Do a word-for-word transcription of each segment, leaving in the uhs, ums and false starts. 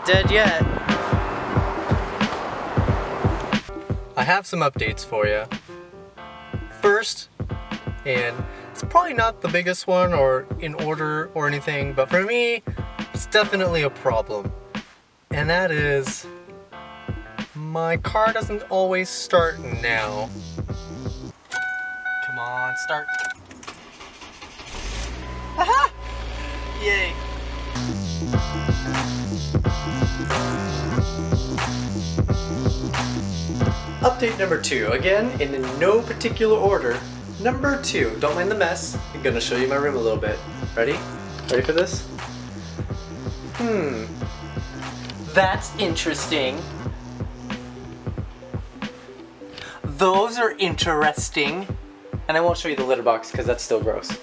not dead yet. I have some updates for you. First, and it's probably not the biggest one or in order or anything, but for me, it's definitely a problem. And that is, my car doesn't always start now. Come on, start. Aha! Yay. Update number two, again, in no particular order. Number two, don't mind the mess. I'm gonna show you my room a little bit. Ready? Ready for this? Hmm. That's interesting. Those are interesting. And I won't show you the litter box because that's still gross.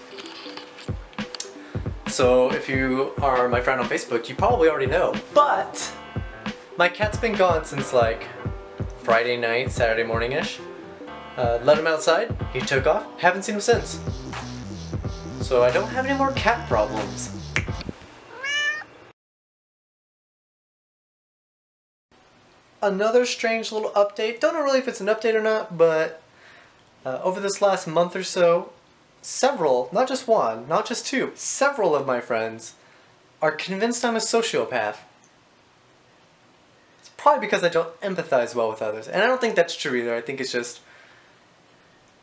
So if you are my friend on Facebook, you probably already know. But my cat's been gone since like Friday night, Saturday morning-ish. Uh, let him outside, he took off, haven't seen him since. So I don't have any more cat problems. Another strange little update. Don't know really if it's an update or not, but uh, over this last month or so, several, not just one, not just two, several of my friends are convinced I'm a sociopath. It's probably because I don't empathize well with others, and I don't think that's true either. I think it's just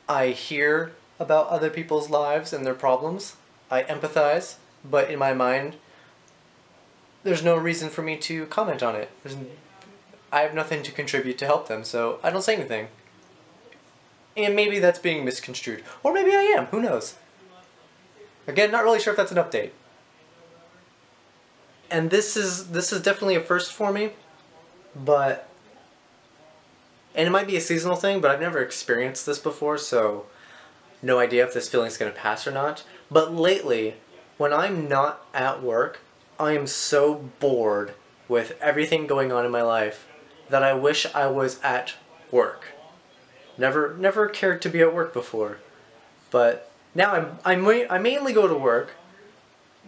I hear about other people's lives and their problems, I empathize, but in my mind, there's no reason for me to comment on it. There's I have nothing to contribute to help them, so I don't say anything. And maybe that's being misconstrued. Or maybe I am, who knows? Again, not really sure if that's an update. And this is this is definitely a first for me, but... And it might be a seasonal thing, but I've never experienced this before, so... No idea if this feeling's gonna pass or not. But lately, when I'm not at work, I am so bored with everything going on in my life that I wish I was at work. Never never cared to be at work before, but now I'm, I'm, I mainly go to work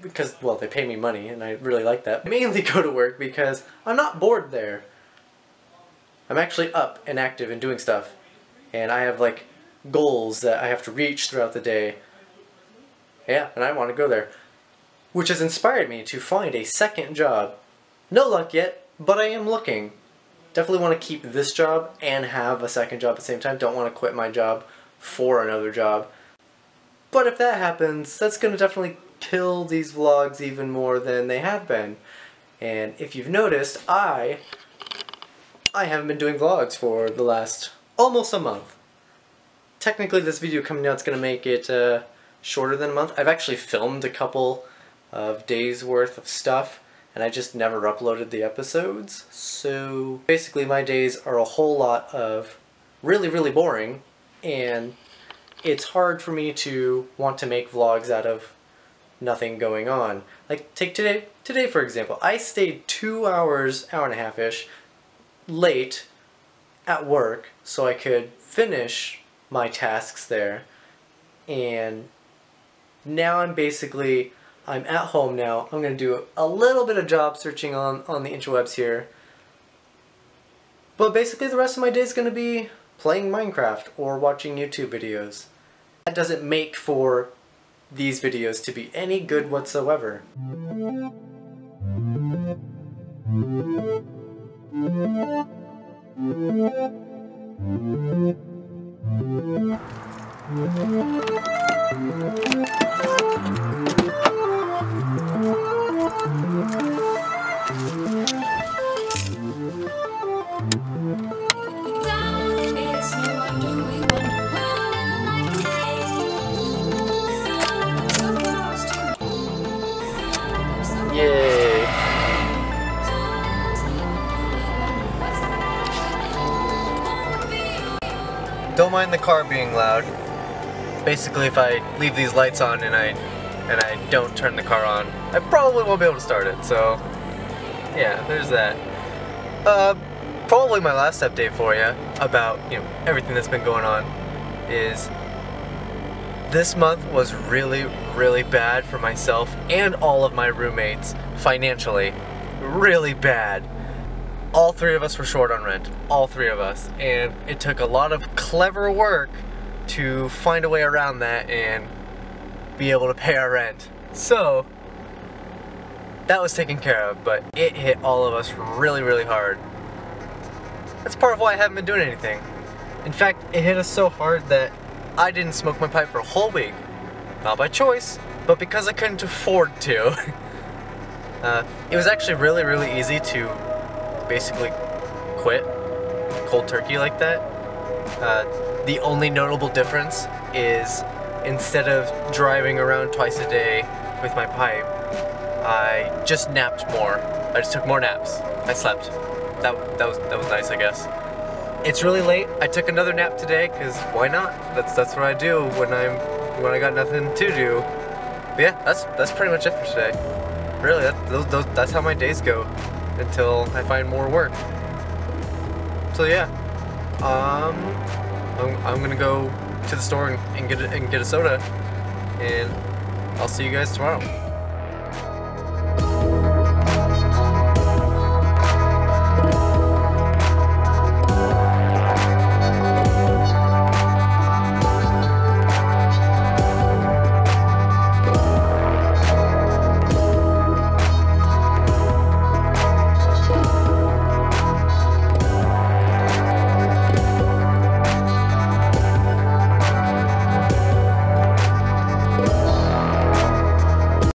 because, well, they pay me money and I really like that. I mainly go to work because I'm not bored there. I'm actually up and active and doing stuff, and I have like goals that I have to reach throughout the day. Yeah, and I want to go there, which has inspired me to find a second job. No luck yet, but I am looking. Definitely want to keep this job and have a second job at the same time. Don't want to quit my job for another job. But if that happens, that's going to definitely kill these vlogs even more than they have been. And if you've noticed, I I haven't been doing vlogs for the last almost a month. Technically, this video coming out is going to make it uh, shorter than a month. I've actually filmed a couple of days worth of stuff, and I just never uploaded the episodes, so basically my days are a whole lot of really, really boring, and it's hard for me to want to make vlogs out of nothing going on. Like, take today, today for example. I stayed two hours, hour and a half-ish, late at work so I could finish my tasks there, and now I'm basically... I'm at home now. I'm going to do a little bit of job searching on, on the interwebs here. But basically the rest of my day is going to be playing Minecraft or watching YouTube videos. That doesn't make for these videos to be any good whatsoever. Don't mind the car being loud. Basically, if I leave these lights on and I and I don't turn the car on, I probably won't be able to start it. So, yeah, there's that. Uh, probably my last update for you about you know everything that's been going on is this month was really, really bad for myself and all of my roommates financially. really bad. All three of us were short on rent, all three of us, and it took a lot of clever work to find a way around that and be able to pay our rent. So that was taken care of, but it hit all of us really, really hard. That's part of why I haven't been doing anything. In fact, it hit us so hard that I didn't smoke my pipe for a whole week. Not by choice, but because I couldn't afford to. uh, it was actually really, really easy to basically quit cold turkey like that. Uh, the only notable difference is instead of driving around twice a day with my pipe, I just napped more. I just took more naps. I slept. That, that was that was nice, I guess. It's really late. I took another nap today because why not? That's that's what I do when I'm when I got nothing to do. But yeah, that's that's pretty much it for today. Really, that, those, those, that's how my days go until I find more work. So yeah, um, I'm I'm gonna go to the store and, and get a, and get a soda, and I'll see you guys tomorrow.